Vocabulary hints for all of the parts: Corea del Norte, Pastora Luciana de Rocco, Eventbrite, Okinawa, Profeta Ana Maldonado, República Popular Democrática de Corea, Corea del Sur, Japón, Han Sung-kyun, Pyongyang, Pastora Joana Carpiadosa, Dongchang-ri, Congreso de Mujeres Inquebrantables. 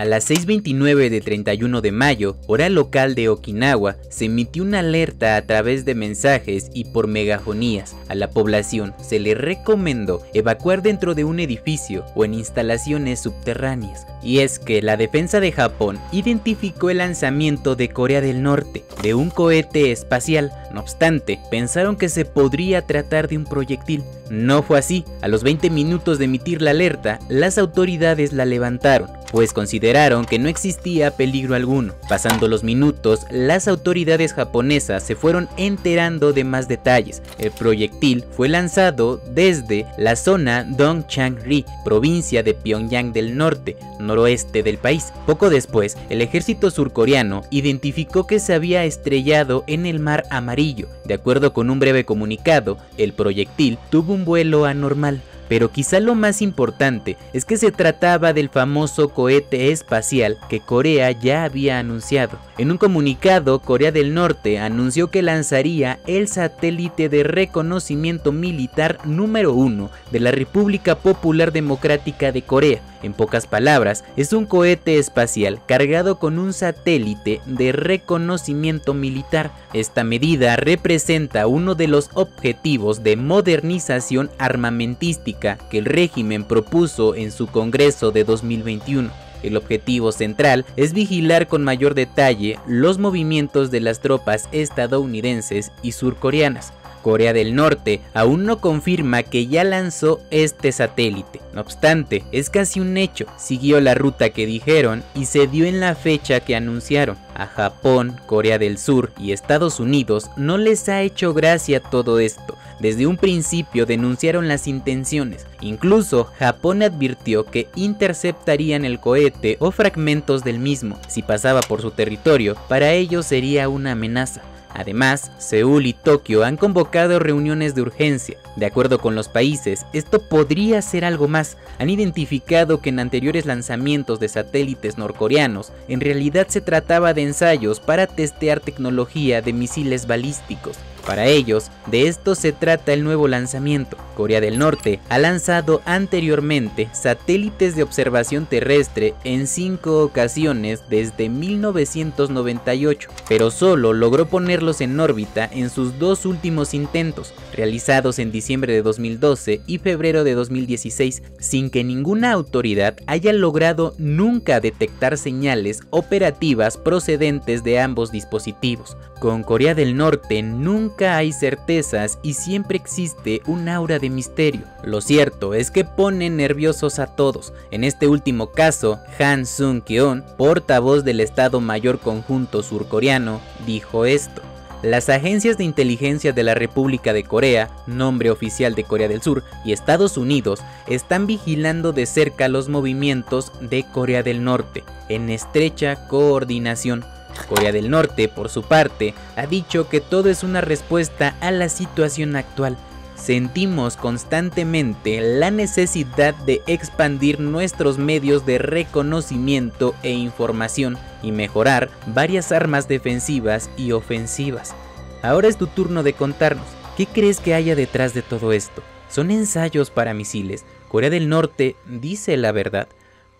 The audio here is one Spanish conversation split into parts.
A las 6:29 de 31 de mayo, hora local de Okinawa, se emitió una alerta a través de mensajes y por megafonías. A la población se le recomendó evacuar dentro de un edificio o en instalaciones subterráneas. Y es que la defensa de Japón identificó el lanzamiento de Corea del Norte de un cohete espacial. No obstante, pensaron que se podría tratar de un proyectil. No fue así. A los 20 minutos de emitir la alerta, las autoridades la levantaron, pues consideraron que no existía peligro alguno. Pasando los minutos, las autoridades japonesas se fueron enterando de más detalles. El proyectil fue lanzado desde la zona Dongchang-ri, provincia de Pyongyang del norte, noroeste del país. Poco después, el ejército surcoreano identificó que se había estrellado en el Mar Amarillo. De acuerdo con un breve comunicado, el proyectil tuvo un vuelo anormal. Pero quizá lo más importante es que se trataba del famoso cohete espacial que Corea ya había anunciado. En un comunicado, Corea del Norte anunció que lanzaría el satélite de reconocimiento militar número 1 de la República Popular Democrática de Corea. En pocas palabras, es un cohete espacial cargado con un satélite de reconocimiento militar. Esta medida representa uno de los objetivos de modernización armamentística que el régimen propuso en su Congreso de 2021. El objetivo central es vigilar con mayor detalle los movimientos de las tropas estadounidenses y surcoreanas. Corea del Norte aún no confirma que ya lanzó este satélite. No obstante, es casi un hecho. Siguió la ruta que dijeron y se dio en la fecha que anunciaron. A Japón, Corea del Sur y Estados Unidos no les ha hecho gracia todo esto. Desde un principio denunciaron las intenciones. Incluso Japón advirtió que interceptarían el cohete o fragmentos del mismo. Si pasaba por su territorio, para ellos sería una amenaza. Además, Seúl y Tokio han convocado reuniones de urgencia. De acuerdo con los países, esto podría ser algo más. Han identificado que en anteriores lanzamientos de satélites norcoreanos, en realidad se trataba de ensayos para testear tecnología de misiles balísticos. Para ellos, de esto se trata el nuevo lanzamiento. Corea del Norte ha lanzado anteriormente satélites de observación terrestre en 5 ocasiones desde 1998, pero solo logró ponerlos en órbita en sus 2 últimos intentos, realizados en diciembre de 2012 y febrero de 2016, sin que ninguna autoridad haya logrado nunca detectar señales operativas procedentes de ambos dispositivos. Con Corea del Norte nunca hay certezas y siempre existe un aura de misterio. Lo cierto es que ponen nerviosos a todos. En este último caso, Han Sung-kyun, portavoz del Estado Mayor Conjunto surcoreano, dijo esto. Las agencias de inteligencia de la República de Corea, nombre oficial de Corea del Sur, y Estados Unidos están vigilando de cerca los movimientos de Corea del Norte, en estrecha coordinación. Corea del Norte, por su parte, ha dicho que todo es una respuesta a la situación actual. Sentimos constantemente la necesidad de expandir nuestros medios de reconocimiento e información y mejorar varias armas defensivas y ofensivas. Ahora es tu turno de contarnos, ¿qué crees que haya detrás de todo esto? ¿Son ensayos para misiles? ¿Corea del Norte dice la verdad?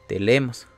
Te leemos.